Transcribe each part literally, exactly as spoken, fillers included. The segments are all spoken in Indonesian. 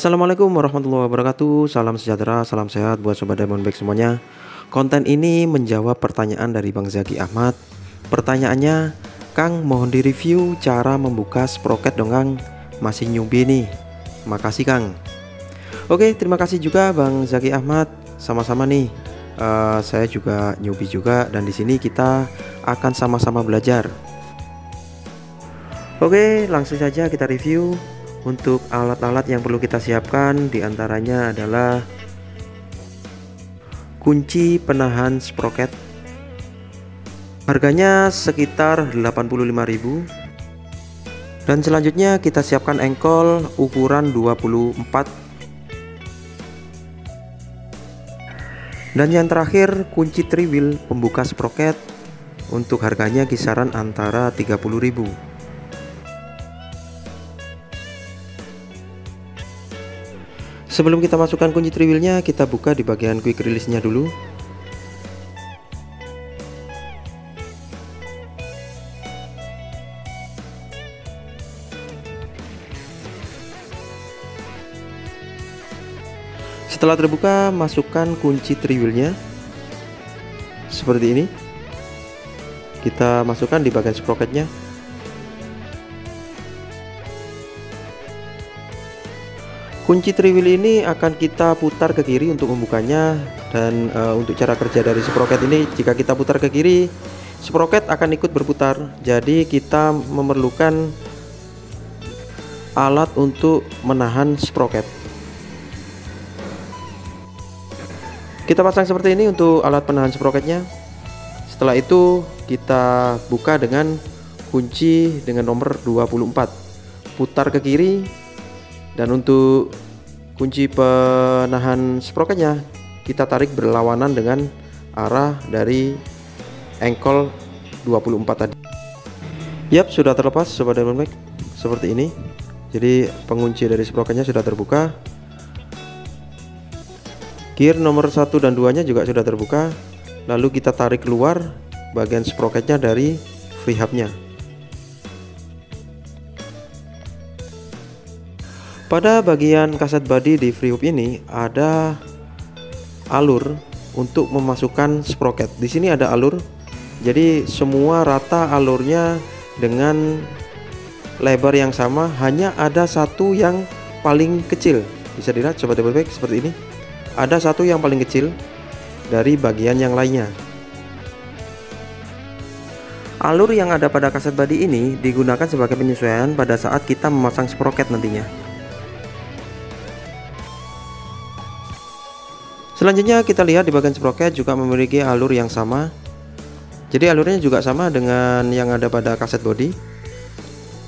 Assalamualaikum warahmatullahi wabarakatuh. Salam sejahtera, salam sehat buat sobat Demo Bike semuanya. Konten ini menjawab pertanyaan dari Bang Zaki Ahmad. Pertanyaannya, Kang mohon direview cara membuka sprocket dong Kang. Masih newbie nih. Makasih Kang. Oke, terima kasih juga Bang Zaki Ahmad. Sama-sama nih. Uh, saya juga newbie juga dan di sini kita akan sama-sama belajar. Oke, langsung saja kita review. Untuk alat-alat yang perlu kita siapkan diantaranya adalah kunci penahan sprocket, harganya sekitar delapan puluh lima ribu rupiah, dan selanjutnya kita siapkan engkol ukuran dua puluh empat, dan yang terakhir kunci triwheel pembuka sprocket untuk harganya kisaran antara tiga puluh ribu rupiah. Sebelum kita masukkan kunci triwheelnya, kita buka di bagian quick release-nya dulu. Setelah terbuka, masukkan kunci triwheelnya seperti ini. Kita masukkan di bagian sprocketnya. Kunci triwheel ini akan kita putar ke kiri untuk membukanya, dan e, untuk cara kerja dari sprocket ini, jika kita putar ke kiri, sprocket akan ikut berputar. Jadi kita memerlukan alat untuk menahan sprocket. Kita pasang seperti ini untuk alat penahan sprocketnya. Setelah itu kita buka dengan kunci dengan nomor dua puluh empat, putar ke kiri. Dan untuk kunci penahan sprocketnya kita tarik berlawanan dengan arah dari engkol dua puluh empat tadi. Yap, sudah terlepas sobat Demo Bike seperti ini. Jadi pengunci dari sprocketnya sudah terbuka. Gear nomor satu dan dua nya juga sudah terbuka. Lalu kita tarik keluar bagian sprocketnya dari free hubnya. Pada bagian kaset body di free hub ini ada alur untuk memasukkan sprocket. Di sini ada alur, jadi semua rata alurnya dengan lebar yang sama. Hanya ada satu yang paling kecil. Bisa dilihat sobat Demo Bike seperti ini. Ada satu yang paling kecil dari bagian yang lainnya. Alur yang ada pada kaset body ini digunakan sebagai penyesuaian pada saat kita memasang sprocket nantinya. Selanjutnya kita lihat di bagian sprocket juga memiliki alur yang sama. Jadi alurnya juga sama dengan yang ada pada kaset body.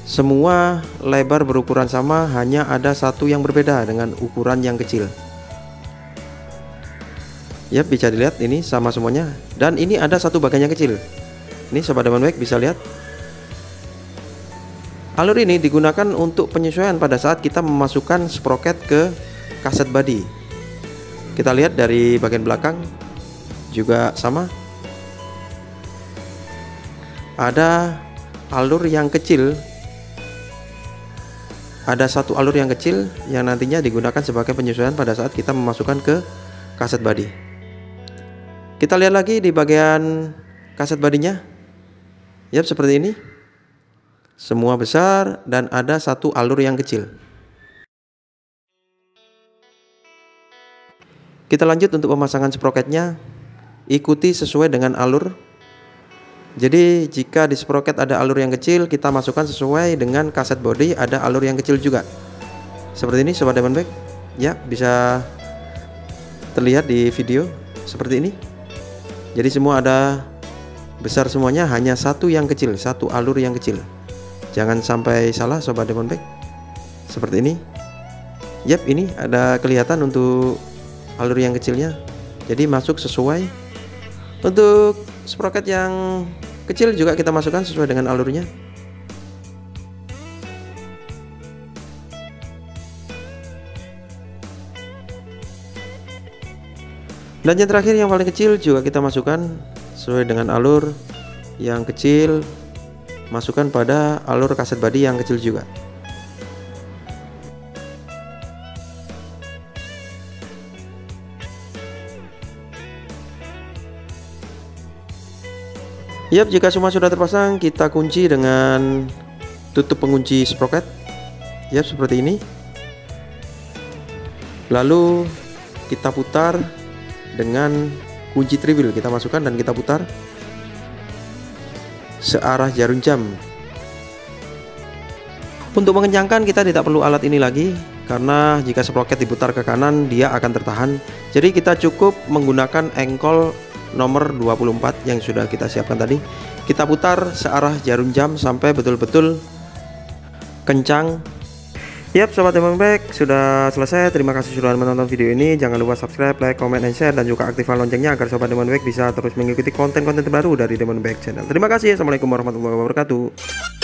Semua lebar berukuran sama, hanya ada satu yang berbeda dengan ukuran yang kecil. Ya, bisa dilihat ini sama semuanya. Dan ini ada satu bagian yang kecil. Ini sobat Demo Bike bisa lihat. Alur ini digunakan untuk penyesuaian pada saat kita memasukkan sprocket ke kaset body. Kita lihat dari bagian belakang juga sama. Ada alur yang kecil. Ada satu alur yang kecil yang nantinya digunakan sebagai penyesuaian pada saat kita memasukkan ke kaset body. Kita lihat lagi di bagian kaset bodinya. Yap, seperti ini. Semua besar dan ada satu alur yang kecil. Kita lanjut untuk pemasangan sprocketnya. Ikuti sesuai dengan alur. Jadi jika di sprocket ada alur yang kecil, kita masukkan sesuai dengan kaset body ada alur yang kecil juga. Seperti ini sobat Demo Bike. Ya, bisa terlihat di video seperti ini. Jadi semua ada besar semuanya, hanya satu yang kecil, satu alur yang kecil. Jangan sampai salah sobat Demo Bike. Seperti ini. Yap, ini ada kelihatan untuk alur yang kecilnya, jadi masuk sesuai. Untuk sprocket yang kecil juga kita masukkan sesuai dengan alurnya. Dan yang terakhir yang paling kecil juga kita masukkan sesuai dengan alur yang kecil. Masukkan pada alur kaset body yang kecil juga. Yap, jika semua sudah terpasang, kita kunci dengan tutup pengunci sprocket. Yap, seperti ini. Lalu kita putar dengan kunci tribel, kita masukkan dan kita putar searah jarum jam. Untuk mengencangkan kita tidak perlu alat ini lagi, karena jika sprocket diputar ke kanan dia akan tertahan. Jadi kita cukup menggunakan engkol nomor dua puluh empat yang sudah kita siapkan tadi. Kita putar searah jarum jam sampai betul-betul kencang. Yap, sobat Demo Bike, sudah selesai. Terima kasih sudah menonton video ini. Jangan lupa subscribe, like, comment, and share, dan juga aktifkan loncengnya agar sobat Demo Bike bisa terus mengikuti konten-konten terbaru dari Demo Bike Channel. Terima kasih. Assalamualaikum warahmatullahi wabarakatuh.